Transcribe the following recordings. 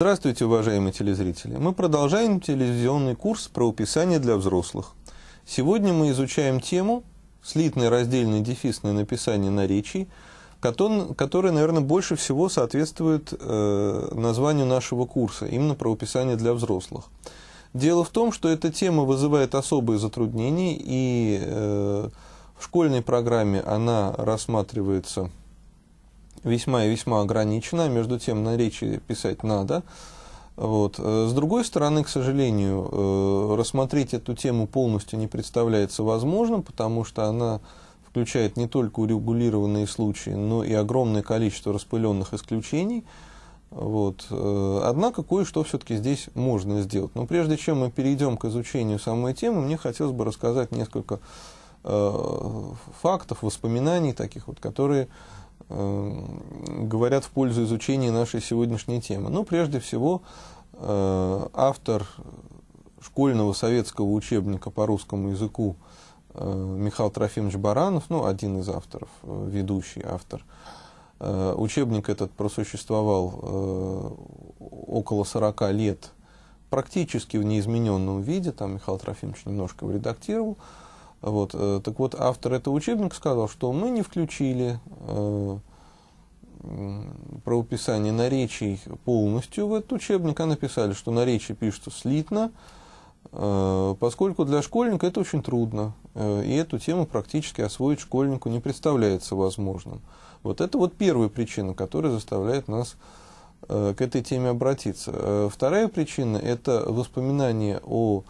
Здравствуйте, уважаемые телезрители! Мы продолжаем телевизионный курс «Правописание для взрослых». Сегодня мы изучаем тему «Слитное, раздельное, дефисное написание наречий», которое, наверное, больше всего соответствует названию нашего курса, именно «Правописание для взрослых». Дело в том, что эта тема вызывает особые затруднения, и в школьной программе она рассматривается весьма и весьма ограничена, между тем наречия писать надо. Вот. С другой стороны, к сожалению, рассмотреть эту тему полностью не представляется возможным, потому что она включает не только урегулированные случаи, но и огромное количество распыленных исключений. Вот. Однако кое-что все-таки здесь можно сделать. Но прежде чем мы перейдем к изучению самой темы, мне хотелось бы рассказать несколько фактов, воспоминаний таких вот, которые говорят в пользу изучения нашей сегодняшней темы. Но прежде всего автор школьного советского учебника по русскому языку Михаил Трофимович Баранов, ну, один из авторов, ведущий автор. Учебник этот просуществовал около 40 лет практически в неизмененном виде, там Михаил Трофимович немножко его редактировал. Вот, так вот, автор этого учебника сказал, что мы не включили правописание наречий полностью в этот учебник, а написали, что наречия пишутся слитно, поскольку для школьника это очень трудно, и эту тему практически освоить школьнику не представляется возможным. Вот это вот первая причина, которая заставляет нас к этой теме обратиться. Вторая причина – это воспоминание о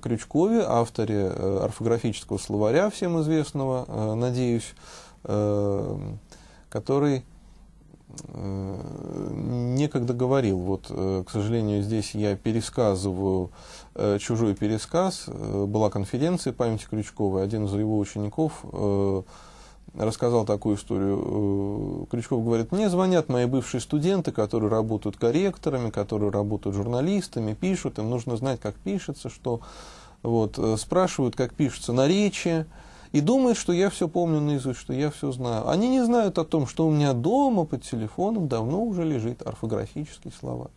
Крючкове, авторе орфографического словаря, всем известного, надеюсь, который некогда говорил. Вот, к сожалению, здесь я пересказываю чужой пересказ. Была конференция памяти Крючкова, один из его учеников рассказал такую историю. Крючков говорит: мне звонят мои бывшие студенты, которые работают корректорами, которые работают журналистами, пишут, им нужно знать, как пишется, что... Вот, спрашивают, как пишутся наречия, и думают, что я все помню наизусть, что я все знаю. Они не знают о том, что у меня дома под телефоном давно уже лежит орфографический словарь.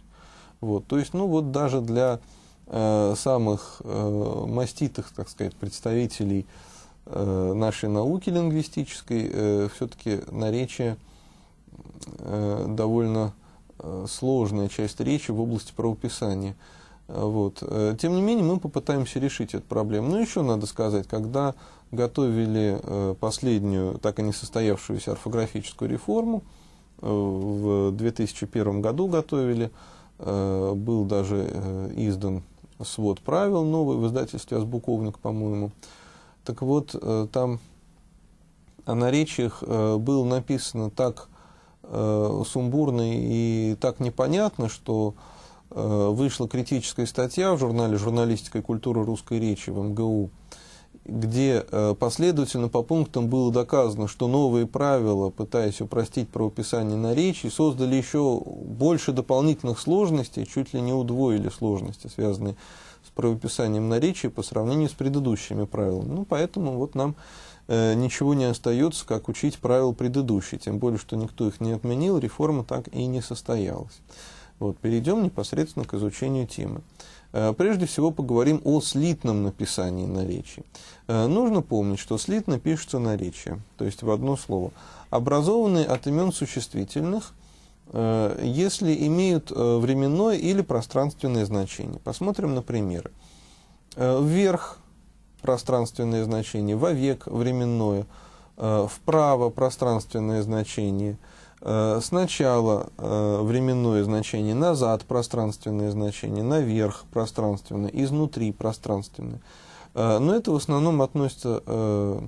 Вот, то есть, ну вот даже для самых маститых, так сказать, представителей нашей науки лингвистической, все-таки наречие довольно сложная часть речи в области правописания. Вот. Тем не менее, мы попытаемся решить эту проблему. Но еще надо сказать, когда готовили последнюю, так и не состоявшуюся орфографическую реформу, в 2001 году готовили, был даже издан свод правил новый в издательстве «Азбуковник», по-моему. Так вот, там о наречиях было написано так сумбурно и так непонятно, что вышла критическая статья в журнале «Журналистика и культура русской речи» в МГУ, где последовательно по пунктам было доказано, что новые правила, пытаясь упростить правописание наречий, создали еще больше дополнительных сложностей, чуть ли не удвоили сложности, связанные с правописанием наречий по сравнению с предыдущими правилами. Ну, поэтому вот нам ничего не остается, как учить правила предыдущие, тем более, что никто их не отменил, реформа так и не состоялась. Вот, перейдем непосредственно к изучению темы. Прежде всего поговорим о слитном написании наречий. Нужно помнить, что слитно пишется наречие, то есть в одно слово, образованные от имен существительных, если имеют временное или пространственное значение. Посмотрим на примеры. Вверх – пространственное значение, вовек – временное, вправо – пространственное значение, сначала временное значение, назад – пространственное значение, наверх – пространственное, изнутри – пространственное. Но это в основном относится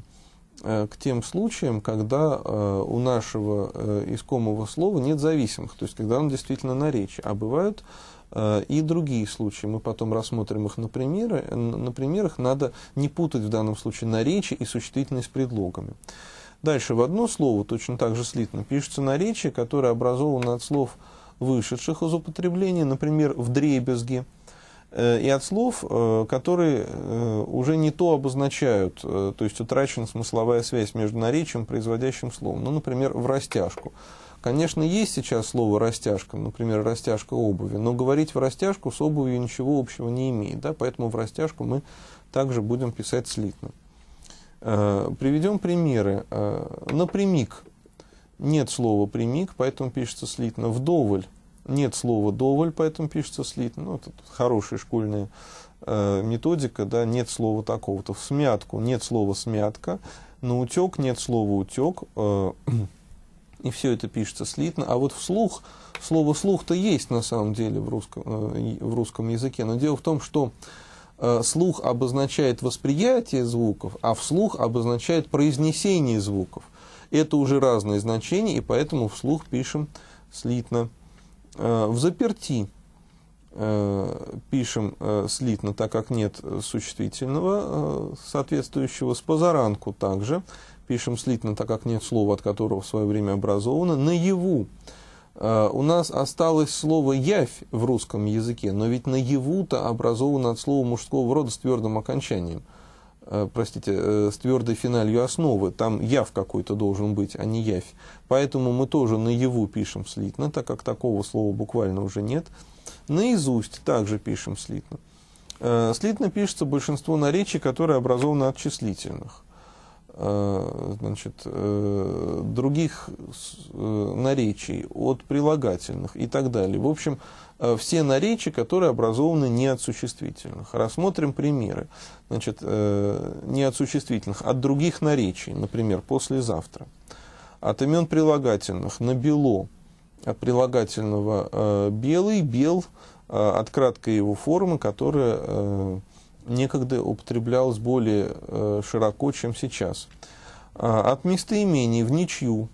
к тем случаям, когда у нашего искомого слова нет зависимых, то есть когда он действительно наречие. А бывают и другие случаи, мы потом рассмотрим их на примерах. Надо не путать в данном случае наречие и существительные с предлогами. Дальше в одно слово точно так же слитно пишется наречие, которое образовано от слов, вышедших из употребления, например, вдребезги, и от слов, которые уже не то обозначают, то есть утрачена смысловая связь между наречием и производящим словом, ну, например, в растяжку. Конечно, есть сейчас слово «растяжка», например, растяжка обуви, но говорить в растяжку с обувью ничего общего не имеет, да, поэтому в растяжку мы также будем писать слитно. Приведем примеры. Напрямик. Нет слова «прямик», поэтому пишется слитно. Вдоволь. Нет слова «доволь», поэтому пишется слитно. Ну, это хорошая школьная методика, да, нет слова такого-то. Всмятку. Нет слова «смятка». Наутек. Нет слова «утек». И все это пишется слитно. А вот вслух, слово «слух»-то есть на самом деле в русском языке. Но дело в том, что слух обозначает восприятие звуков, а вслух обозначает произнесение звуков. Это уже разные значения, и поэтому вслух пишем слитно. Взаперти пишем слитно, так как нет существительного соответствующего. Спозаранку также пишем слитно, так как нет слова, от которого в свое время образовано. Наяву. У нас осталось слово «явь» в русском языке, но ведь «наяву»-то образовано от слова мужского рода с твердым окончанием. Простите, с твердой финалью основы. Там «яв» какой-то должен быть, а не «явь». Поэтому мы тоже «наяву» пишем слитно, так как такого слова буквально уже нет. «Наизусть» также пишем слитно. Слитно пишется большинство наречий, которые образованы от числительных. Значит, других наречий, от прилагательных и так далее. В общем, все наречия, которые образованы не от существительных. Рассмотрим примеры. Значит, не от существительных, от других наречий. Например, «послезавтра». От имен прилагательных «набело». От прилагательного «белый», «бел», от краткой его формы, которая некогда употреблялось более широко, чем сейчас. От местоимений в ничью,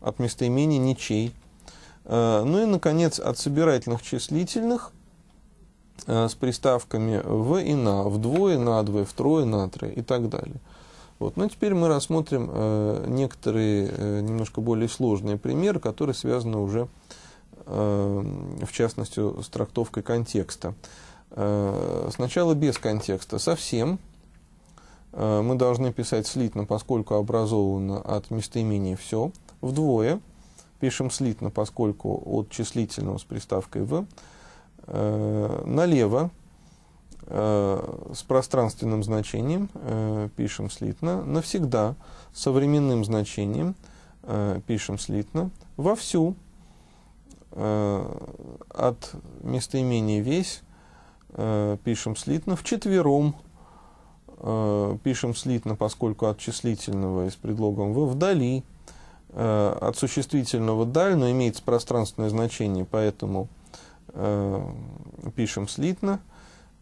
от местоимений ничей. Ну и, наконец, от собирательных числительных с приставками в и на, вдвое, надвое, втрое, натрое и так далее. Вот. Ну, теперь мы рассмотрим некоторые немножко более сложные примеры, которые связаны уже, в частности, с трактовкой контекста. Сначала без контекста. Совсем мы должны писать слитно, поскольку образовано от местоимения «все». Вдвое пишем слитно, поскольку от числительного с приставкой «в». Налево с пространственным значением пишем слитно. Навсегда с современным значением пишем слитно. Вовсю от местоимения «весь» пишем слитно. Вчетвером пишем слитно, поскольку от числительного и с предлогом «в». Вдали от существительного «даль», но имеется пространственное значение, поэтому пишем слитно.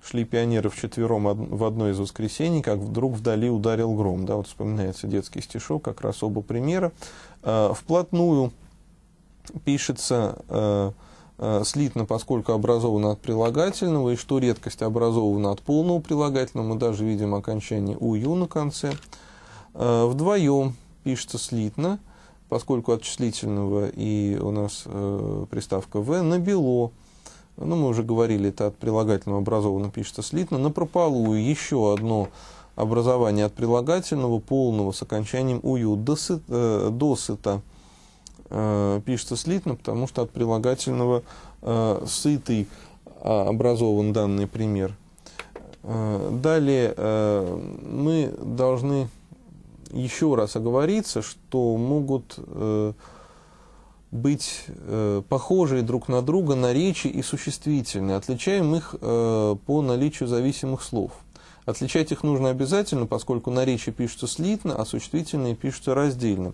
Шли пионеры вчетвером в одно из воскресений, как вдруг вдали ударил гром. Да, вот вспоминается детский стишок, как раз оба примера. Вплотную пишется слитно, поскольку образовано от прилагательного, и, что редкость, образовано от полного прилагательного. Мы даже видим окончание «ую» на конце. Вдвоем пишется слитно, поскольку от числительного и у нас приставка «в». Набело. Ну, мы уже говорили, это от прилагательного образовано, пишется слитно. Напропалую еще одно образование от прилагательного, полного, с окончанием «ую». Досыта пишется слитно, потому что от прилагательного «сытый» образован данный пример. Далее мы должны еще раз оговориться, что могут быть похожие друг на друга наречия и существительные. Отличаем их по наличию зависимых слов. Отличать их нужно обязательно, поскольку наречия пишутся слитно, а существительные пишутся раздельно.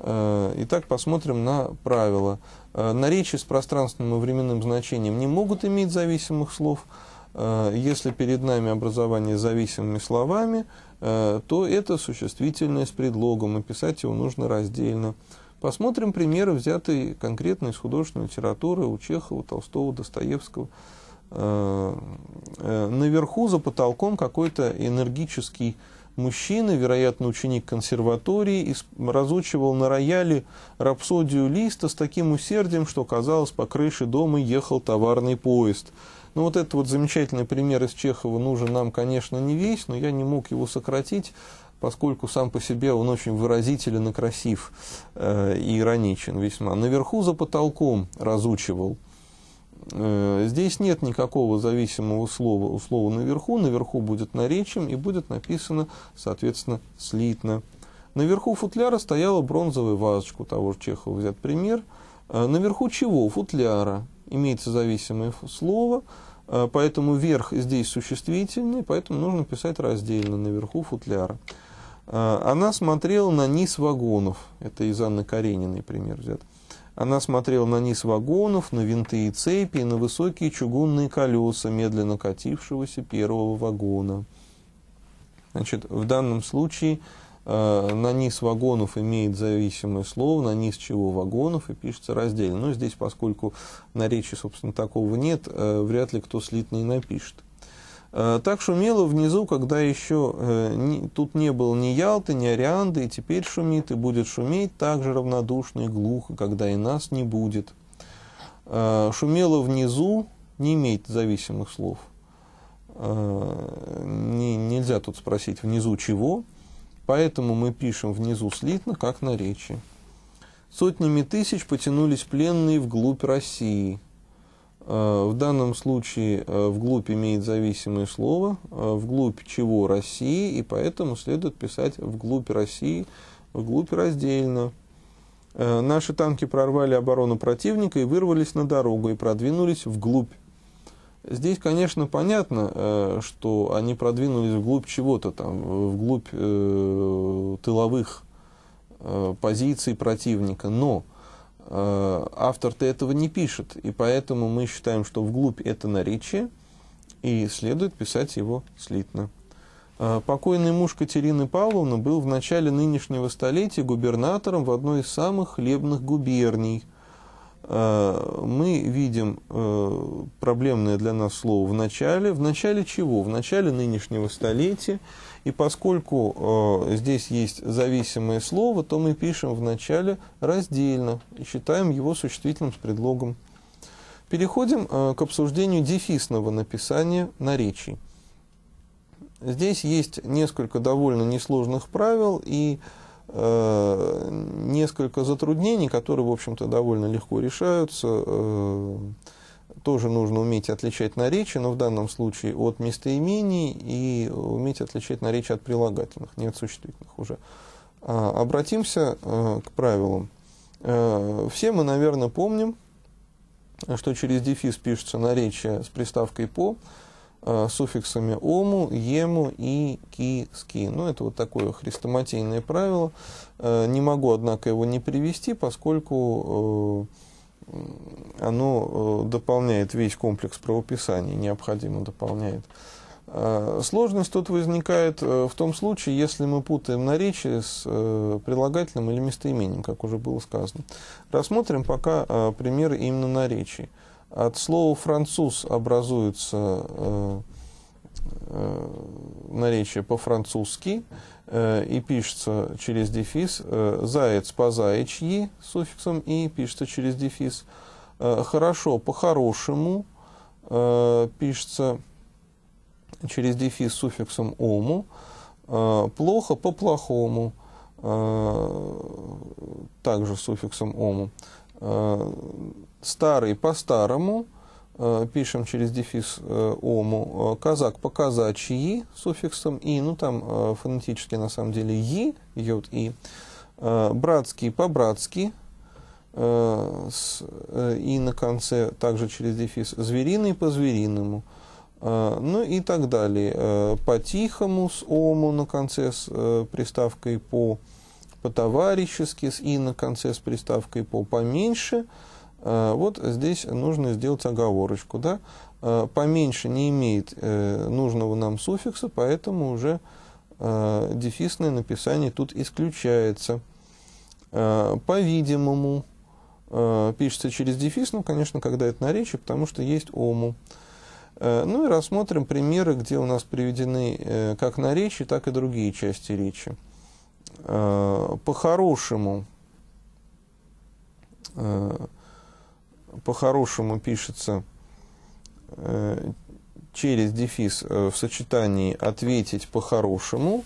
Итак, посмотрим на правила. Наречия с пространственным и временным значением не могут иметь зависимых слов. Если перед нами образование с зависимыми словами, то это существительное с предлогом, и писать его нужно раздельно. Посмотрим примеры, взятые конкретно из художественной литературы у Чехова, Толстого, Достоевского. Наверху за потолком какой-то энергический мужчина, вероятно, ученик консерватории, разучивал на рояле рапсодию Листа с таким усердием, что, казалось, по крыше дома ехал товарный поезд. Ну, вот этот вот замечательный пример из Чехова нужен нам, конечно, не весь, но я не мог его сократить. поскольку сам по себе он очень выразителен и красив, и ироничен весьма. Наверху за потолком разучивал. Здесь нет никакого зависимого слова у слова «наверху». «Наверху» будет наречием и будет написано, соответственно, слитно. Наверху футляра стояла бронзовая вазочка, у того же Чехова взят пример. Наверху чего? Футляра. Имеется зависимое слово, поэтому верх здесь существительный, поэтому нужно писать раздельно «наверху футляра». Она смотрела на низ вагонов. Это из Анны Карениной пример взят. Она смотрела на низ вагонов, на винты и цепи, и на высокие чугунные колеса медленно катившегося первого вагона. Значит, в данном случае на низ вагонов имеет зависимое слово, на низ чего вагонов, и пишется раздельно. Но здесь, поскольку наречия, собственно, такого нет, вряд ли кто слитно и напишет. Так шумело внизу, когда еще тут не было ни Ялты, ни Орианды, и теперь шумит, и будет шуметь так же равнодушно и глухо, когда и нас не будет. Шумело внизу не имеет зависимых слов. Нельзя тут спросить «внизу чего?», поэтому мы пишем «внизу слитно», как наречие. Сотнями тысяч потянулись пленные вглубь России. В данном случае «вглубь» имеет зависимое слово, «вглубь чего России», и поэтому следует писать «вглубь России», «вглубь» раздельно. «Наши танки прорвали оборону противника и вырвались на дорогу, и продвинулись вглубь». Здесь, конечно, понятно, что они продвинулись вглубь чего-то, там, вглубь тыловых позиций противника, но автор-то этого не пишет, и поэтому мы считаем, что вглубь это наречие, и следует писать его слитно. Покойный муж Катерины Павловны был в начале нынешнего столетия губернатором в одной из самых хлебных губерний. Мы видим проблемное для нас слово в начале чего? В начале нынешнего столетия, и поскольку здесь есть зависимое слово, то мы пишем в начале раздельно и считаем его существительным с предлогом. Переходим к обсуждению дефисного написания наречий. Здесь есть несколько довольно несложных правил и несколько затруднений, которые, в общем-то, довольно легко решаются. Тоже нужно уметь отличать наречия, но в данном случае от местоимений, и уметь отличать наречия от прилагательных, не от существительных уже. Обратимся к правилам. Все мы, наверное, помним, что через дефис пишется наречие с приставкой «по», суффиксами «ому», «ему» и «ки», «ски». Ну, это вот такое хрестоматийное правило. Не могу, однако, его не привести, поскольку оно дополняет весь комплекс правописания, необходимо дополняет. Сложность тут возникает в том случае, если мы путаем наречие с прилагательным или местоимением, как уже было сказано. Рассмотрим пока примеры именно наречий. От слова «француз» образуется наречие по-французски и пишется через дефис. «Заяц» по-заячьи с суффиксом «и» пишется через дефис. «Хорошо» по-хорошему пишется через дефис с суффиксом «ому». «Плохо» по-плохому также с суффиксом «ому». «Старый» по-старому, пишем через дефис «ому», «казак» по-казачьи, суффиксом «и», ну там фонетически на самом деле «и», «йод» «и», «братский» по-братски, с «и» на конце, также через дефис «звериный» по-звериному, ну и так далее, «по-тихому» с «ому» на конце с приставкой «по», по-товарищески с «и» на конце с приставкой «по», «поменьше». Вот здесь нужно сделать оговорочку, да? «Поменьше» не имеет нужного нам суффикса, поэтому уже дефисное написание тут исключается. «По-видимому» пишется через дефис, ну, конечно, когда это наречие, потому что есть «ому». Ну и рассмотрим примеры, где у нас приведены как наречие, так и другие части речи. «По-хорошему» пишется через дефис в сочетании «ответить по-хорошему»,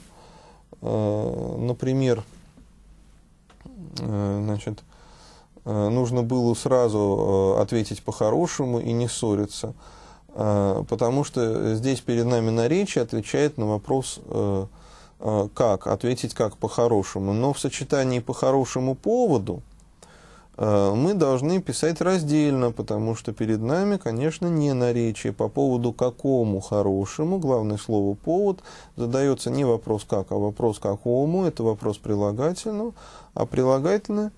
например, значит, нужно было сразу ответить по-хорошему и не ссориться, потому что здесь перед нами наречие отвечает на вопрос «как?», ответить «как по-хорошему». Но в сочетании «по-хорошему поводу» мы должны писать раздельно, потому что перед нами, конечно, не наречие. По поводу «какому хорошему», главное слово «повод», задается не вопрос «как», а вопрос «какому», это вопрос прилагательного, а прилагательное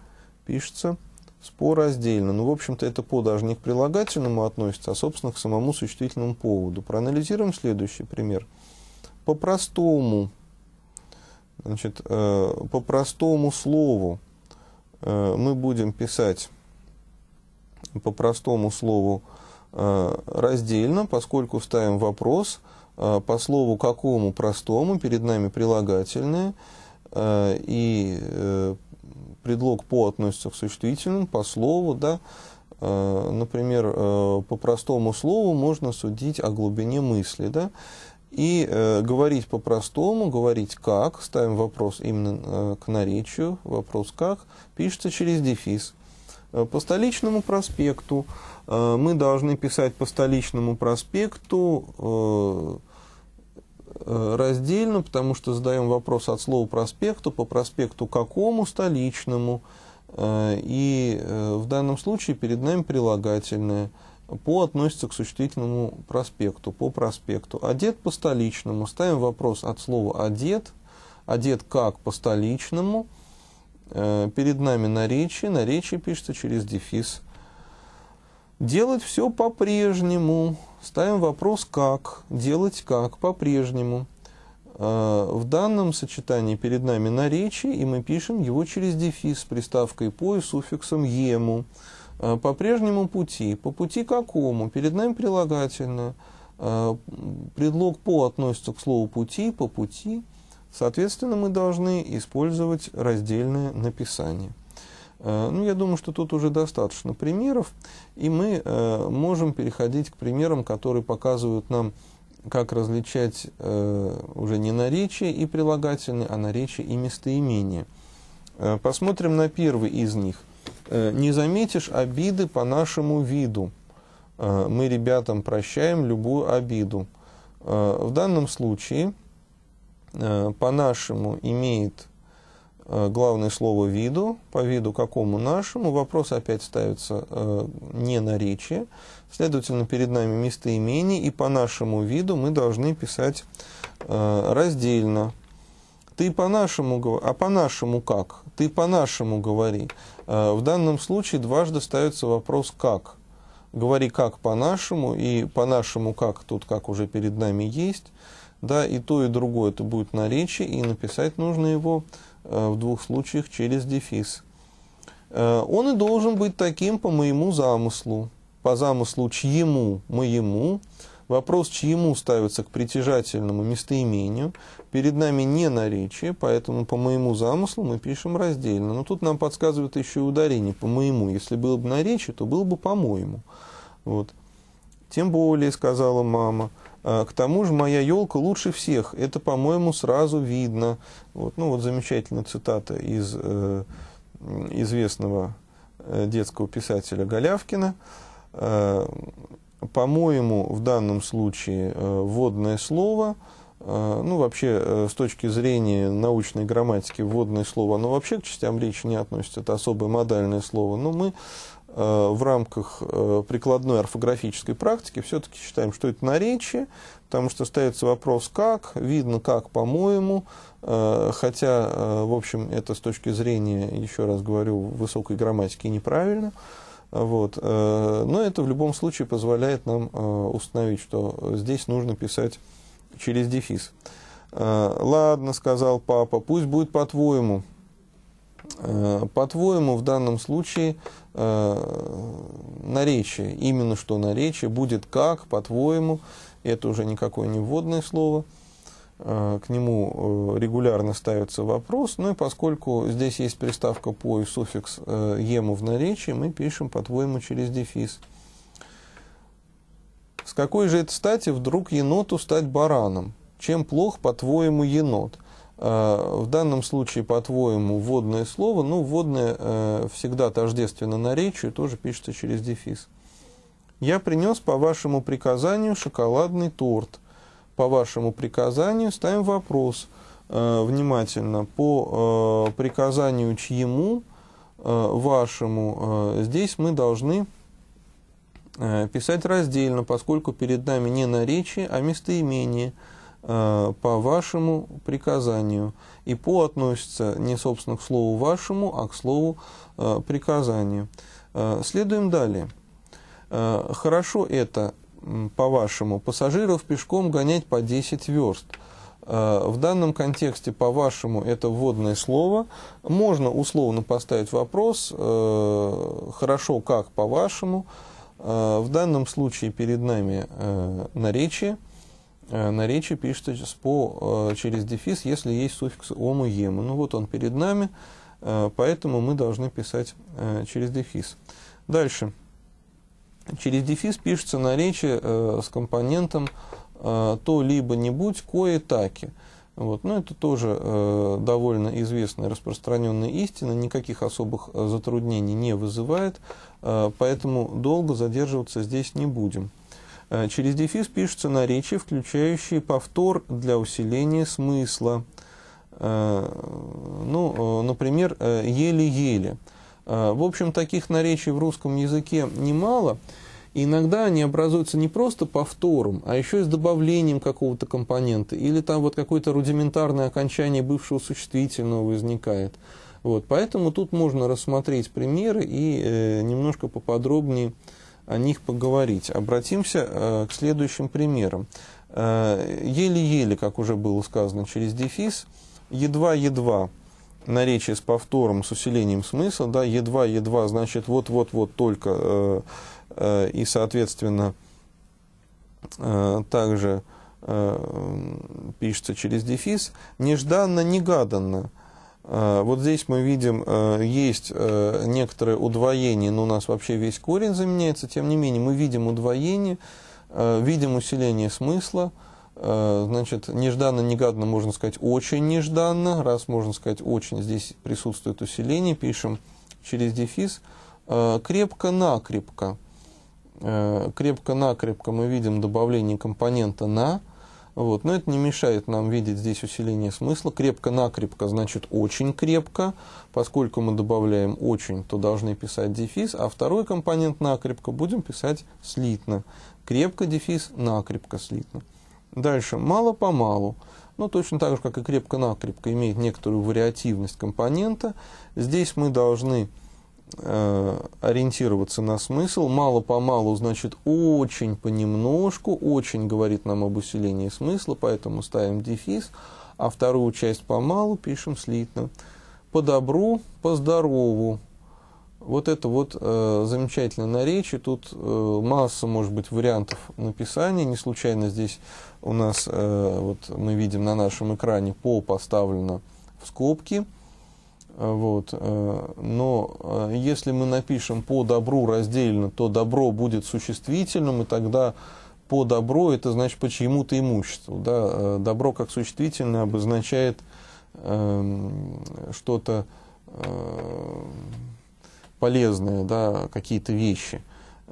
пишется спораздельно. Ну, в общем-то, это «по» даже не к прилагательному относится, а, собственно, к самому существительному поводу. Проанализируем следующий пример. По-простому, значит, по простому слову мы будем писать по простому слову раздельно, поскольку ставим вопрос по слову «какому простому», перед нами прилагательное, и предлог «по» относится к существительному, по слову, да. Например, по простому слову можно судить о глубине мысли, да. И говорить по-простому, говорить «как», ставим вопрос именно к наречию, вопрос «как», пишется через дефис. По столичному проспекту мы должны писать по столичному проспекту раздельно, потому что задаем вопрос от слова «проспекту», по проспекту «какому столичному», и в данном случае перед нами прилагательное. «По» относится к существительному проспекту, по проспекту. «Одет» по столичному. Ставим вопрос от слова «одет». «Одет» как по столичному. Перед нами наречие. Наречие пишется через дефис. «Делать все по-прежнему». Ставим вопрос «как». «Делать как по-прежнему». В данном сочетании перед нами наречие, и мы пишем его через дефис с приставкой «по» и суффиксом «ему». По прежнему пути. По пути какому? Перед нами прилагательное. Предлог «по» относится к слову «пути», по пути. Соответственно, мы должны использовать раздельное написание. Ну, я думаю, что тут уже достаточно примеров. И мы можем переходить к примерам, которые показывают нам, как различать уже не наречие и прилагательные, а наречие и местоимения. Посмотрим на первый из них. «Не заметишь обиды по нашему виду». Мы ребятам прощаем любую обиду. В данном случае по-нашему имеет главное слово «виду». По виду какому нашему? Вопрос опять ставится не наречие. Следовательно, перед нами местоимение. И по нашему виду мы должны писать раздельно. «Ты по-нашему говори», а «по-нашему как?» «Ты по-нашему говори». В данном случае дважды ставится вопрос «как». Говори «как по-нашему», и «по-нашему как» тут «как» уже перед нами есть. Да, и то, и другое это будет наречие, и написать нужно его в двух случаях через дефис. «Он и должен быть таким по моему замыслу». По замыслу «чьему» «моему». Вопрос «чьему» ставится к притяжательному местоимению. Перед нами не наречие, поэтому по моему замыслу мы пишем раздельно. Но тут нам подсказывает еще и ударение по моему. Если было бы наречие, то было бы по-моему. Вот. «Тем более», — сказала мама. «К тому же моя елка лучше всех. Это, по-моему, сразу видно». Вот, ну, вот замечательная цитата из известного детского писателя Голявкина. По-моему, в данном случае вводное слово, ну, вообще, с точки зрения научной грамматики, вводное слово, оно вообще к частям речи не относится, это особое модальное слово, но мы в рамках прикладной орфографической практики все-таки считаем, что это наречие, потому что ставится вопрос «как», видно «как», «по-моему», хотя, в общем, это с точки зрения, еще раз говорю, высокой грамматики неправильно. Вот. Но это в любом случае позволяет нам установить, что здесь нужно писать через дефис. «Ладно», — сказал папа, — «пусть будет по-твоему». По-твоему в данном случае наречие, именно что наречие, будет «как», «по-твоему». Это уже никакое не вводное слово. К нему регулярно ставится вопрос, ну и поскольку здесь есть приставка «по» и суффикс «ему» в наречии, мы пишем «по-твоему» через дефис. «С какой же это стати вдруг еноту стать бараном? Чем плох, по-твоему, енот?» В данном случае, по-твоему, вводное слово, ну, вводное всегда тождественно наречию, тоже пишется через дефис. Я принес по вашему приказанию шоколадный торт. По вашему приказанию ставим вопрос внимательно. По приказанию чьему, вашему, здесь мы должны писать раздельно, поскольку перед нами не наречие, а местоимение. По вашему приказанию. И по относится не, собственно, к слову вашему, а к слову приказанию. Следуем далее. Хорошо это, по-вашему, пассажиров пешком гонять по 10 верст. В данном контексте, по-вашему, это вводное слово. Можно условно поставить вопрос, хорошо как, по-вашему. В данном случае перед нами наречие. Наречие пишется через дефис, если есть суффикс ому, ему. Ну вот он перед нами, поэтому мы должны писать через дефис. Дальше. Через дефис пишется наречие с компонентом то либо нибудь, кое-таки. Вот. Но это тоже довольно известная распространенная истина, никаких особых затруднений не вызывает, поэтому долго задерживаться здесь не будем. Через дефис пишутся наречия, включающие повтор для усиления смысла. Ну, например, еле-еле. В общем, таких наречий в русском языке немало. И иногда они образуются не просто повтором, а еще и с добавлением какого-то компонента. Или там вот какое-то рудиментарное окончание бывшего существительного возникает. Вот, поэтому тут можно рассмотреть примеры и немножко поподробнее о них поговорить. Обратимся к следующим примерам. Еле-еле, как уже было сказано, через дефис. Едва-едва, наречие с повтором, с усилением смысла. Да, едва-едва, значит, вот-вот-вот только. И, соответственно, также пишется через дефис. Нежданно-негаданно. Вот здесь мы видим, есть некоторое удвоение, но у нас вообще весь корень заменяется. Тем не менее, мы видим удвоение, видим усиление смысла. Значит, нежданно-негаданно можно сказать очень нежданно. Раз можно сказать очень, здесь присутствует усиление. Пишем через дефис. Крепко-накрепко. Крепко-накрепко мы видим добавление компонента «на». Вот. Но это не мешает нам видеть здесь усиление смысла. Крепко-накрепко значит очень крепко. Поскольку мы добавляем очень, то должны писать дефис. А второй компонент накрепко будем писать слитно. Крепко дефис, накрепко слитно. Дальше мало-помалу. Ну, точно так же, как и крепко-накрепко, имеет некоторую вариативность компонента. Здесь мы должны ориентироваться на смысл. Мало-помалу значит очень понемножку, очень говорит нам об усилении смысла, поэтому ставим дефис, а вторую часть помалу пишем слитно. По добру, по здорову. Вот это вот замечательное наречие, тут масса, может быть, вариантов написания, не случайно здесь у нас, вот мы видим на нашем экране, «по» поставлено в скобки. Вот. Но если мы напишем «по добру» раздельно, то добро будет существительным, и тогда «по добро» это значит по чьему-то имуществу. Да? Добро как существительное обозначает что-то полезное, да? Какие-то вещи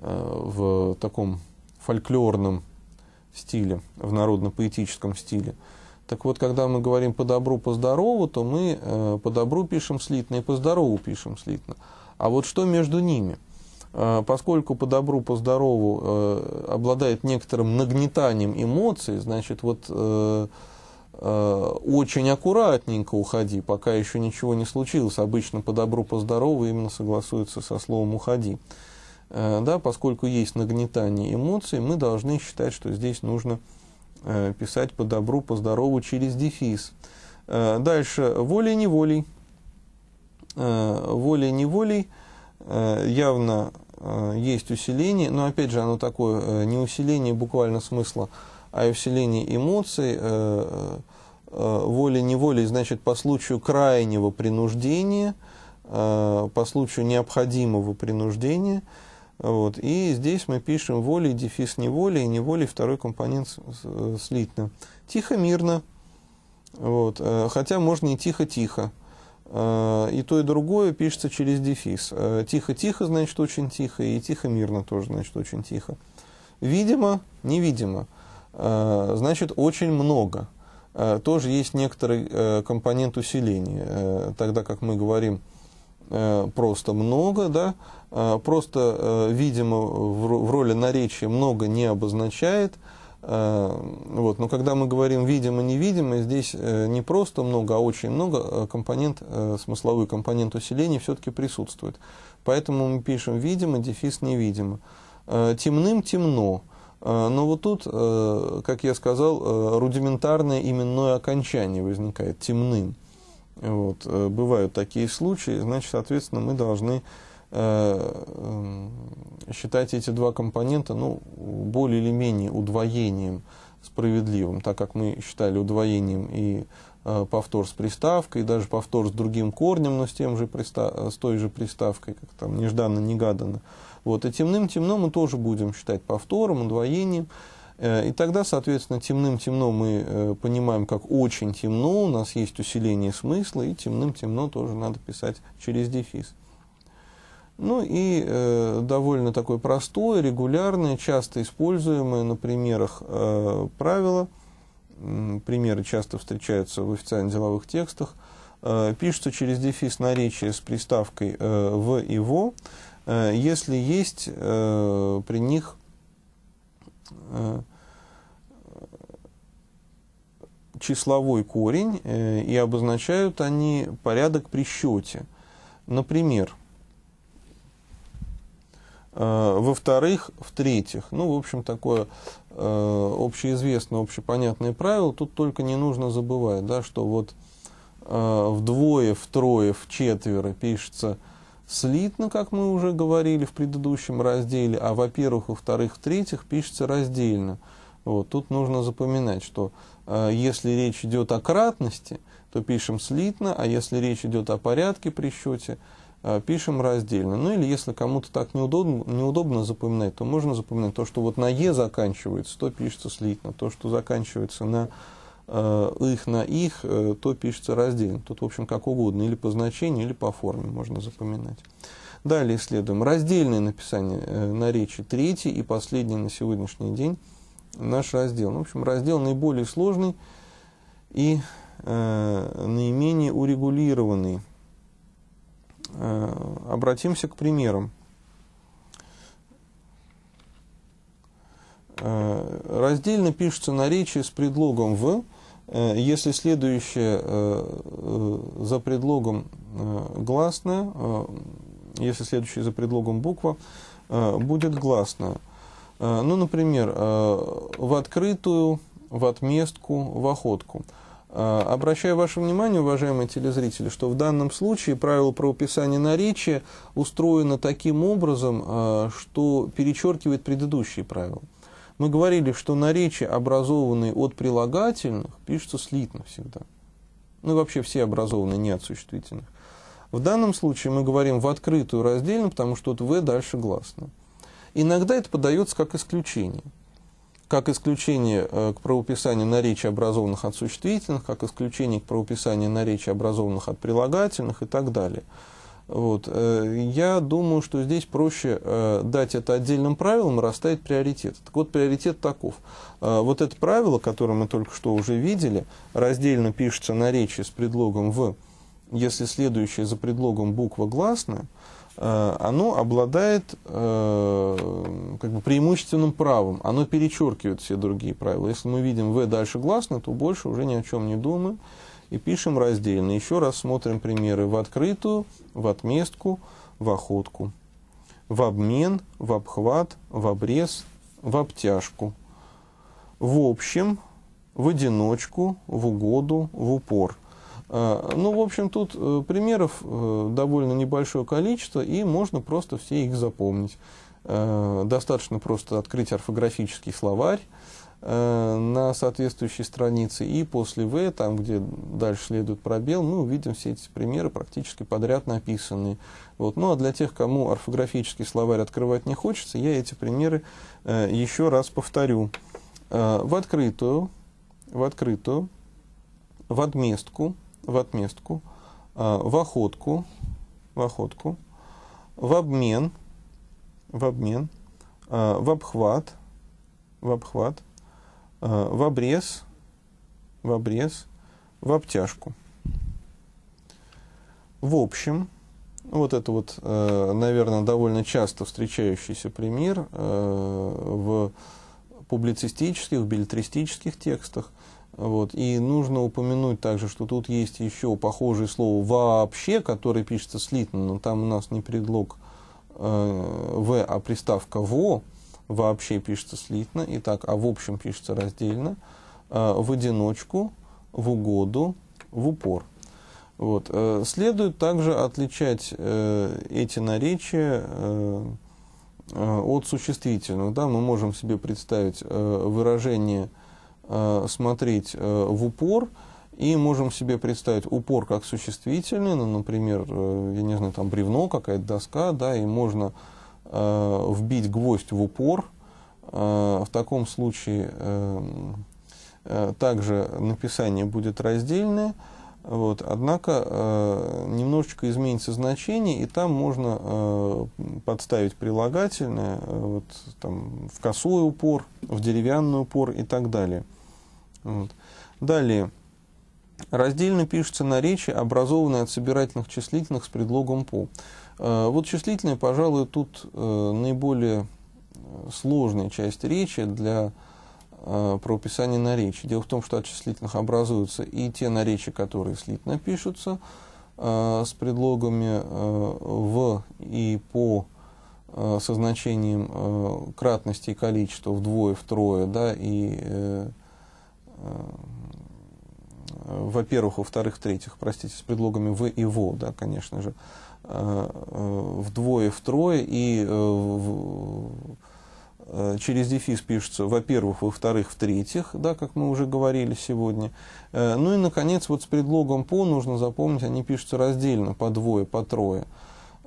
в таком фольклорном стиле, в народно-поэтическом стиле. Так вот, когда мы говорим «по добру, по здорову», то мы «по добру» пишем слитно и «по здорову» пишем слитно. А вот что между ними? Поскольку «по добру, по здорову» обладает некоторым нагнетанием эмоций, значит, вот очень аккуратненько уходи, пока еще ничего не случилось. Обычно «по добру, по здорову» именно согласуется со словом «уходи». Да, поскольку есть нагнетание эмоций, мы должны считать, что здесь нужно писать «по добру, по здорову» через дефис. Дальше волей-неволей. Волей-неволей явно есть усиление, но опять же оно такое не усиление буквально смысла, а усиление эмоций. Волей-неволей значит по случаю крайнего принуждения, по случаю необходимого принуждения. Вот. И здесь мы пишем волей, дефис неволей, неволей второй компонент слитно. Тихо-мирно. Вот. Хотя можно и тихо-тихо. И то, и другое пишется через дефис. Тихо-тихо значит очень тихо, и тихо-мирно тоже значит очень тихо. Видимо, невидимо значит очень много. Тоже есть некоторый компонент усиления. Тогда как мы говорим просто много, да, просто видимо в роли наречия много не обозначает. Вот. Но когда мы говорим видимо-невидимо, здесь не просто много, а очень много, компонент, смысловой компонент усиления все-таки присутствует. Поэтому мы пишем видимо, дефис невидимо. Темным темно. Но вот тут, как я сказал, рудиментарное именное окончание возникает темным. Вот. Бывают такие случаи, значит, соответственно, мы должны считать эти два компонента, ну, более или менее удвоением справедливым, так как мы считали удвоением и повтор с приставкой, и даже повтор с другим корнем, но с той же приставкой, как там нежданно-негаданно. Вот. И темным-темно мы тоже будем считать повтором, удвоением. И тогда, соответственно, темным-темно мы понимаем как очень темно, у нас есть усиление смысла, и темным-темно тоже надо писать через дефис. Ну и довольно такое простое, регулярное, часто используемое на примерах правило. Примеры часто встречаются в официально-деловых текстах. Пишется через дефис наречие с приставкой «в» и «во», если есть при них числовой корень, и обозначают они порядок при счете. Например, во-вторых, в-третьих. Ну, в общем, такое общеизвестное, общепонятное правило. Тут только не нужно забывать, да, что вот вдвое, втрое, вчетверо пишется слитно, как мы уже говорили в предыдущем разделе, а во-первых, во-вторых, в-третьих пишется раздельно. Вот. Тут нужно запоминать, что если речь идет о кратности, то пишем слитно, а если речь идет о порядке при счете, пишем раздельно. Ну или если кому-то так неудобно запоминать, то можно запоминать то, что вот на «е» заканчивается, то пишется слитно, то, что заканчивается на «их», на «их», то пишется раздельно. Тут, в общем, как угодно, или по значению, или по форме можно запоминать. Далее следуем. Раздельное написание наречий, третий и последний на сегодняшний день наш раздел. В общем, раздел наиболее сложный и наименее урегулированный. Обратимся к примерам. Раздельно пишется наречие с предлогом «в», если следующее за предлогом гласное, если следующее за предлогом буква, будет гласное. Ну, например, в открытую, в отместку, в охотку. Обращаю ваше внимание, уважаемые телезрители, что в данном случае правило правописания наречия устроено таким образом, что перечеркивает предыдущие правила. Мы говорили, что наречия, образованные от прилагательных, пишутся слитно всегда. Ну и вообще все образованные не от существительных. В данном случае мы говорим в открытую раздельно, потому что от «в» дальше гласно. Иногда это подается как исключение. Как исключение к правописанию наречий, образованных от существительных, как исключение к правописанию наречий, образованных от прилагательных и так далее. Вот. Я думаю, что здесь проще дать это отдельным правилам и расставить приоритет. Так вот, приоритет таков. Вот это правило, которое мы только что уже видели, раздельно пишется наречие с предлогом «в», если следующее за предлогом буква гласная, оно обладает как бы преимущественным правом, оно перечеркивает все другие правила. Если мы видим «в» дальше гласно, то больше уже ни о чем не думаем и пишем раздельно. Еще раз смотрим примеры: в открытую, в отместку, в охотку, в обмен, в обхват, в обрез, в обтяжку, в общем, в одиночку, в угоду, в упор. Ну, в общем, тут примеров довольно небольшое количество, и можно просто все их запомнить. Достаточно просто открыть орфографический словарь на соответствующей странице, и после «в», там, где дальше следует пробел, мы увидим все эти примеры практически подряд написанные. Вот. Ну, а для тех, кому орфографический словарь открывать не хочется, я эти примеры еще раз повторю. В открытую, в отместку, в охотку, в обмен, в обхват, в обрез, в обтяжку. В общем, вот это вот, наверное, довольно часто встречающийся пример в публицистических, в беллетристических текстах. Вот. И нужно упомянуть также, что тут есть еще похожее слово «вообще», которое пишется слитно, но там у нас не предлог «в», а приставка «во». «Вообще» пишется слитно, и так, а «в общем» пишется раздельно. В одиночку, в угоду, в упор. Вот. Следует также отличать эти наречия от существительных. Да? Мы можем себе представить выражение «смотреть в упор», и можем себе представить упор как существительный, ну, например, я не знаю, там бревно, какая-то доска, да, и можно вбить гвоздь в упор. В таком случае также написание будет раздельное. Вот, однако немножечко изменится значение, и там можно подставить прилагательное вот, там, в косой упор, в деревянный упор и так далее. Вот. Далее. Раздельно пишется наречие, образованное от собирательных числительных с предлогом «по». Вот числительные, пожалуй, тут наиболее сложная часть речи для про описание наречий. Дело в том, что от числительных образуются и те наречия, которые слитно пишутся с предлогами «в» и «по» со значением кратности и количества вдвое, втрое, да, и во-первых, во-вторых, в-третьих, простите, с предлогами «в» и «во», да, конечно же, вдвое, втрое, и через дефис пишется во-первых, во-вторых, в-третьих, да, как мы уже говорили сегодня. Ну и, наконец, вот с предлогом «по» нужно запомнить, они пишутся раздельно, по двое, по трое,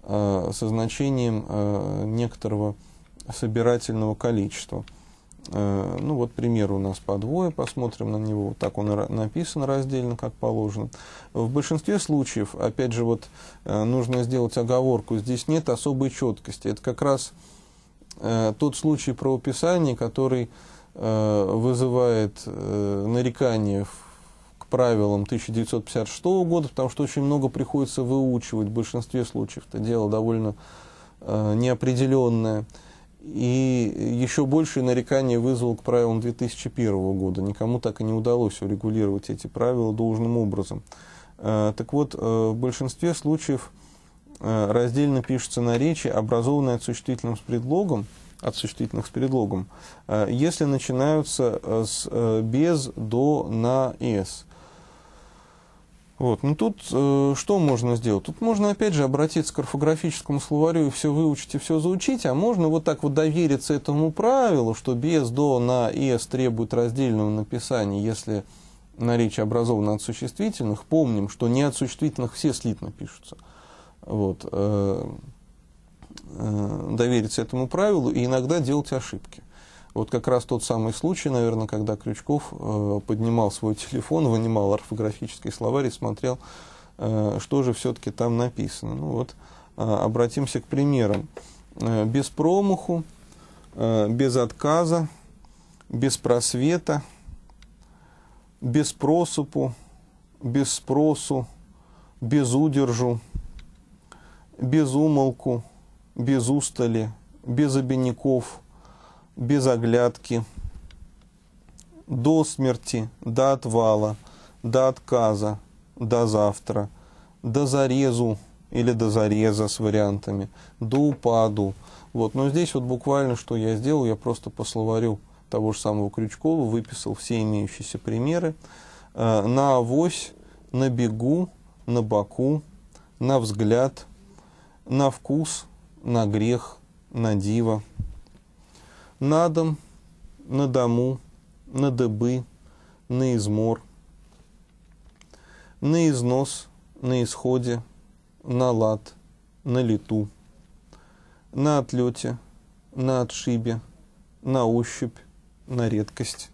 со значением некоторого собирательного количества. Ну вот пример у нас по двое, посмотрим на него, вот так он написан раздельно, как положено. В большинстве случаев, опять же, вот нужно сделать оговорку, здесь нет особой четкости, это как раз тот случай правописания, который вызывает нарекания к правилам 1956 года, потому что очень много приходится выучивать, в большинстве случаев это дело довольно неопределенное. И еще большее нарекание вызвало к правилам 2001 года. Никому так и не удалось урегулировать эти правила должным образом. Так вот, в большинстве случаев раздельно пишется наречие, образованное от существительных с предлогом, если начинаются с «без», «до», «на», «с». Вот. Ну тут что можно сделать? Тут можно опять же обратиться к орфографическому словарю и все выучить и все заучить, а можно вот так вот довериться этому правилу, что без, до, на, с требует раздельного написания, если наречие образовано от существительных. Помним, что не от существительных все слитно пишутся. Вот. Довериться этому правилу и иногда делать ошибки. Вот как раз тот самый случай, наверное, когда Крючков поднимал свой телефон, вынимал орфографический словарь и смотрел, что же все-таки там написано. Ну вот, обратимся к примерам. Без промаху, без отказа, без просвета, без просыпу, без спросу, без удержу, без умолку, без устали, без обиняков, без оглядки, до смерти, до отвала, до отказа, до завтра, до зарезу или до зареза с вариантами, до упаду. Вот. Но здесь вот буквально что я сделал, я просто по словарю того же самого Крючкова выписал все имеющиеся примеры. На авось, на бегу, на боку, на взгляд, на вкус, на грех, на диво. На дом, на дому, на дыбы, на измор, на износ, на исходе, на лад, на лету, на отлете, на отшибе, на ощупь, на редкость,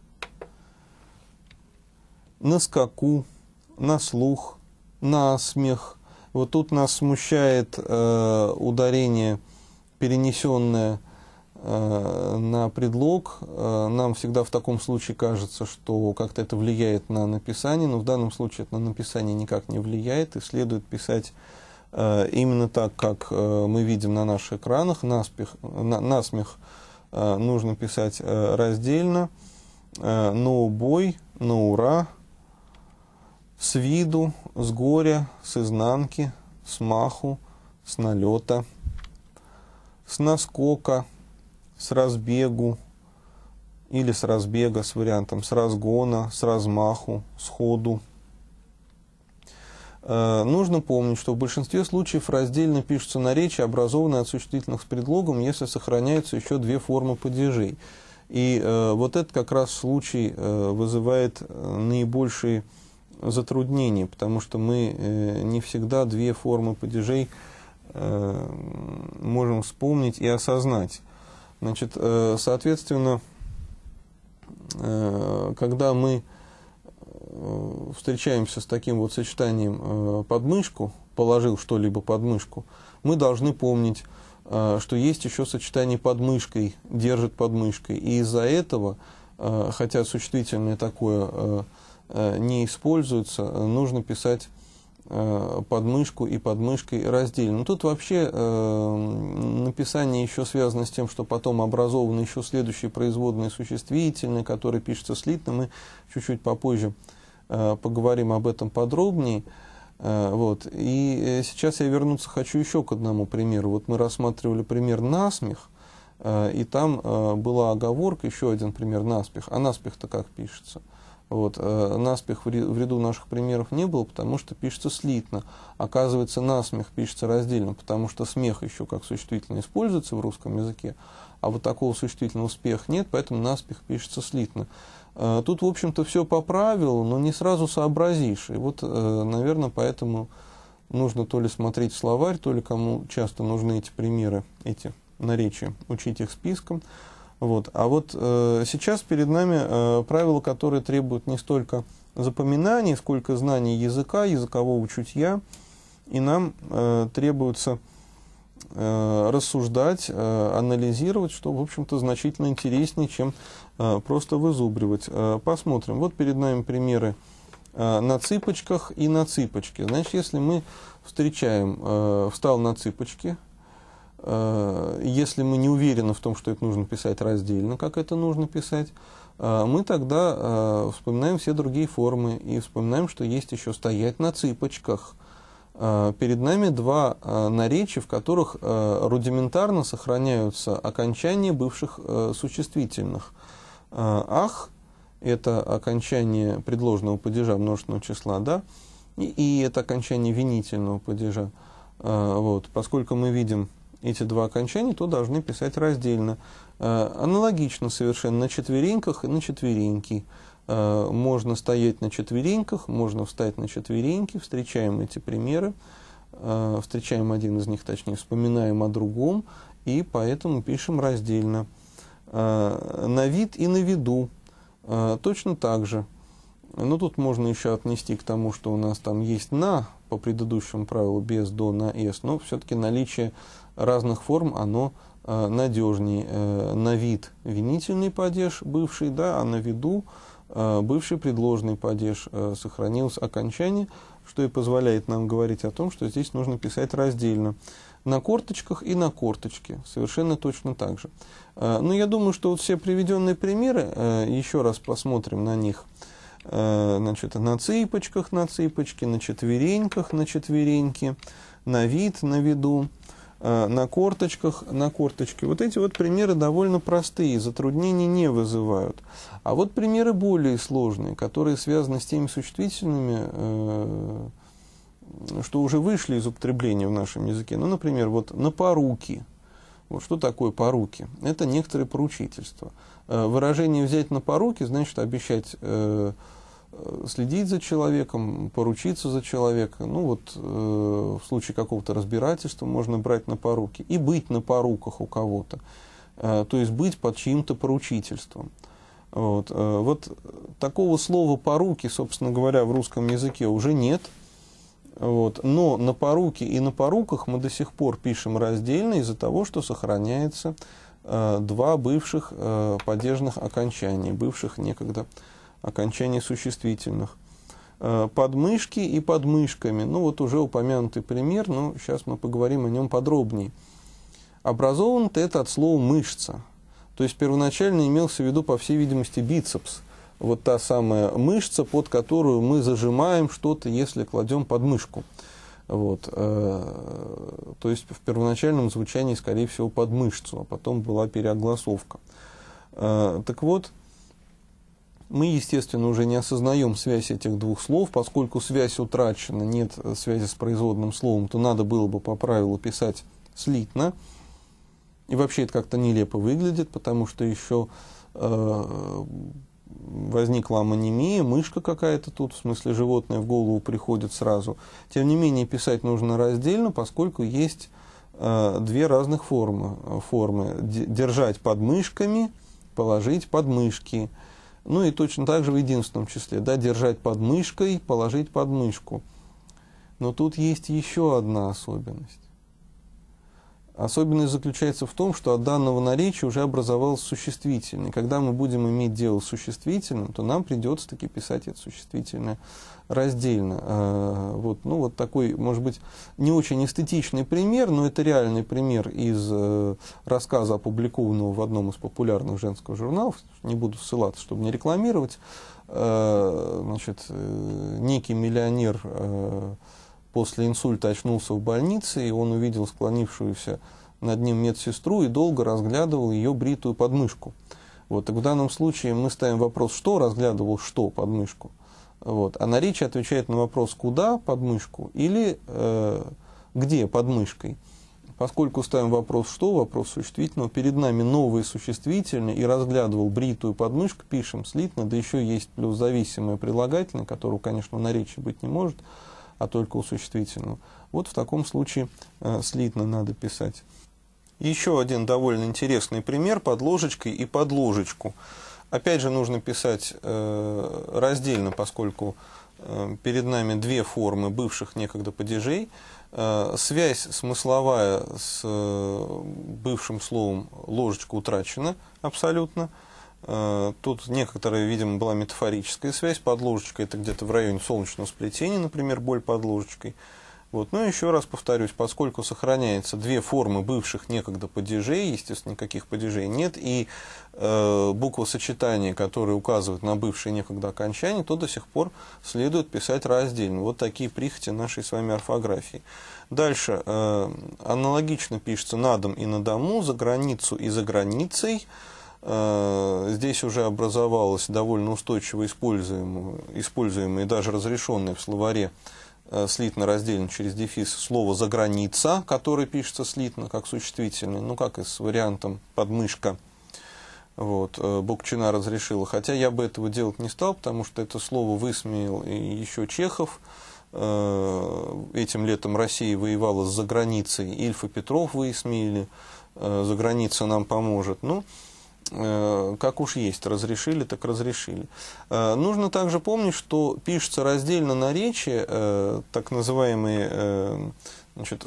на скаку, на слух, на смех. Вот тут нас смущает ударение, перенесенное на предлог. Нам всегда в таком случае кажется, что как-то это влияет на написание, но в данном случае это на написание никак не влияет, и следует писать именно так, как мы видим на наших экранах. Насмех нужно писать раздельно. На убой, на ура, с виду, с горя, с изнанки, с маху, с налета, с наскока, с разбегу или с разбега с вариантом, с разгона, с размаху, с ходу. Нужно помнить, что в большинстве случаев раздельно пишутся наречия, образованные от существительных с предлогом, если сохраняются еще две формы падежей. И вот этот как раз случай вызывает наибольшие затруднения, потому что мы не всегда две формы падежей можем вспомнить и осознать. Значит, соответственно, когда мы встречаемся с таким вот сочетанием подмышку, положил что-либо подмышку, мы должны помнить, что есть еще сочетание подмышкой, держит подмышкой. И из-за этого, хотя существительное такое не используется, нужно писать подмышку и подмышкой раздельно. Но тут вообще написание еще связано с тем, что потом образованы еще следующие производные существительные, которые пишутся слитно. Мы чуть-чуть попозже поговорим об этом подробнее. Вот. И сейчас я вернуться хочу еще к одному примеру. Вот мы рассматривали пример насмех, и там была оговорка, еще один пример наспех. А наспех-то как пишется? Вот, наспех в ряду наших примеров не было, потому что пишется слитно. Оказывается, насмех пишется раздельно, потому что смех еще как существительное используется в русском языке, а вот такого существительного успеха нет, поэтому наспех пишется слитно. Тут, в общем-то, все по правилу, но не сразу сообразишь. И вот, наверное, поэтому нужно то ли смотреть в словарь, то ли кому часто нужны эти примеры, эти наречия, учить их списком. Вот. А вот сейчас перед нами правила, которые требуют не столько запоминания, сколько знаний языка, языкового чутья. И нам требуется рассуждать, анализировать, что, в общем-то, значительно интереснее, чем просто вызубривать. Посмотрим. Вот перед нами примеры на цыпочках и на цыпочке. Значит, если мы встречаем «встал на цыпочки», если мы не уверены в том, что это нужно писать раздельно, как это нужно писать, мы тогда вспоминаем все другие формы и вспоминаем, что есть еще «стоять на цыпочках». Перед нами два наречия, в которых рудиментарно сохраняются окончания бывших существительных. «Ах» – это окончание предложенного падежа множественного числа, да? И это окончание винительного падежа. Вот. Поскольку мы видим эти два окончания, то должны писать раздельно. Аналогично совершенно на четвереньках и на четвереньки. Можно стоять на четвереньках, можно встать на четвереньки. Встречаем эти примеры, встречаем один из них, точнее, вспоминаем о другом, и поэтому пишем раздельно. На вид и на виду точно так же. Но тут можно еще отнести к тому, что у нас там есть «на», по предыдущему правилу без «до», «на», «с», но все-таки наличие разных форм, оно надежнее. На вид винительный падеж бывший, да, а на виду бывший предложенный падеж. Сохранилось окончание, что и позволяет нам говорить о том, что здесь нужно писать раздельно. На корточках и на корточке совершенно точно так же. Но я думаю, что вот все приведенные примеры, еще раз посмотрим на них. Значит, на цыпочках, на цыпочки, на четвереньках, на четвереньки, на вид, на виду, на корточках, на корточке. Вот эти вот примеры довольно простые, затруднений не вызывают. А вот примеры более сложные, которые связаны с теми существительными, что уже вышли из употребления в нашем языке. Ну, например, вот на поруки. Вот что такое поруки? Это некоторые поручительства. Выражение «взять на поруки» значит обещать следить за человеком, поручиться за человека. Ну вот в случае какого-то разбирательства можно брать на поруки. И быть на поруках у кого-то. То есть быть под чьим-то поручительством. Вот такого слова «поруки», собственно говоря, в русском языке уже нет. Вот. Но на «поруки» и на «поруках» мы до сих пор пишем раздельно из-за того, что сохраняется два бывших падежных окончания, бывших некогда окончаний существительных. Подмышки и подмышками. Ну, вот уже упомянутый пример, но сейчас мы поговорим о нем подробнее. Образовано-то это от слова «мышца». То есть, первоначально имелся в виду, по всей видимости, бицепс. Вот та самая мышца, под которую мы зажимаем что-то, если кладем под мышку. Вот. То есть, в первоначальном звучании, скорее всего, под мышцу, а потом была переогласовка. Так вот, мы, естественно, уже не осознаем связь этих двух слов, поскольку связь утрачена, нет связи с производным словом, то надо было бы по правилу писать слитно. И вообще это как-то нелепо выглядит, потому что еще возникла амонимия, мышка какая-то тут, в смысле животное, в голову приходит сразу. Тем не менее, писать нужно раздельно, поскольку есть две разных формы. Держать под мышками, положить под мышки. Ну и точно так же в единственном числе. Да, держать под мышкой, положить под мышку. Но тут есть еще одна особенность. Особенность заключается в том, что от данного наречия уже образовался существительный. Когда мы будем иметь дело с существительным, то нам придется таки писать это существительное раздельно. Вот, ну, вот такой, может быть, не очень эстетичный пример, но это реальный пример из рассказа, опубликованного в одном из популярных женских журналов. Не буду ссылаться, чтобы не рекламировать. Значит, некий миллионер... После инсульта очнулся в больнице, и он увидел склонившуюся над ним медсестру и долго разглядывал ее бритую подмышку. Вот. Так в данном случае мы ставим вопрос, что разглядывал, что подмышку. Вот. А наречие отвечает на вопрос, куда подмышку или где подмышкой. Поскольку ставим вопрос, что, вопрос существительного, перед нами новые существительные и разглядывал бритую подмышку, пишем слитно, да еще есть плюс зависимое прилагательное, которого, конечно, наречия быть не может, а только у существительного. Вот в таком случае слитно надо писать. Еще один довольно интересный пример под ложечкой и под ложечку. Опять же, нужно писать раздельно, поскольку перед нами две формы бывших некогда падежей. Связь смысловая с бывшим словом ложечка утрачена абсолютно. Тут некоторая, видимо, была метафорическая связь. Под ложечкой это где-то в районе солнечного сплетения, например, боль под ложечкой. Вот. Но еще раз повторюсь, поскольку сохраняются две формы бывших некогда падежей, естественно, никаких падежей нет, и буквосочетания, которые указывают на бывшие некогда окончания, то до сих пор следует писать раздельно. Вот такие прихоти нашей с вами орфографии. Дальше аналогично пишется на дом и на дому, за границу и за границей. Здесь уже образовалось довольно устойчиво используемое и даже разрешенное в словаре слитно разделено через дефис слово «заграница», которое пишется слитно как существительное, ну как и с вариантом «подмышка». Вот, Букчина разрешила, хотя я бы этого делать не стал, потому что это слово высмеял и еще Чехов. Этим летом Россия воевала с заграницей, Ильф и Петров высмеяли, «заграница нам поможет». Ну, как уж есть, разрешили, так разрешили. Нужно также помнить, что пишется раздельно наречия, так называемые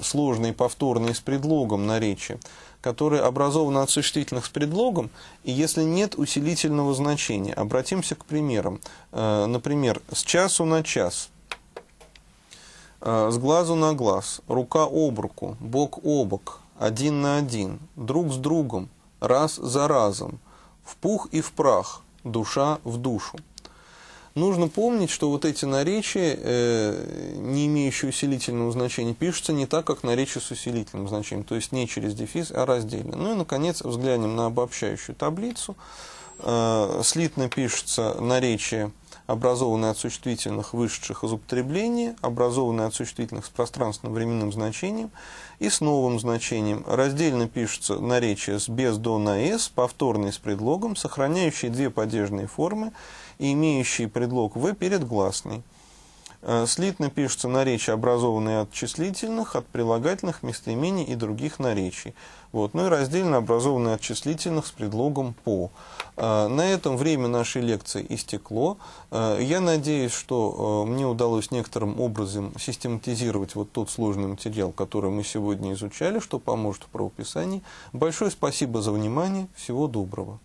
сложные повторные с предлогом наречия, которые образованы от существительных с предлогом, и если нет усилительного значения. Обратимся к примерам. Например, с часу на час, с глазу на глаз, рука об руку, бок о бок, один на один, друг с другом, раз за разом, в пух и в прах, душа в душу. Нужно помнить, что вот эти наречия, не имеющие усилительного значения, пишутся не так, как наречия с усилительным значением, то есть не через дефис, а раздельно. Ну и, наконец, взглянем на обобщающую таблицу. Слитно пишется наречие, образованное от существительных, вышедших из употребления, образованное от существительных с пространственно-временным значением и с новым значением. Раздельно пишутся наречия с без, до, на, с, повторные с предлогом, сохраняющие две падежные формы и имеющие предлог в перед гласной. Слитно пишутся наречия, образованные от числительных, от прилагательных, местоимений и других наречий. Вот. Ну и раздельно образованные от числительных с предлогом «по». На этом время нашей лекции истекло. Я надеюсь, что мне удалось некоторым образом систематизировать вот тот сложный материал, который мы сегодня изучали, что поможет в правописании. Большое спасибо за внимание. Всего доброго.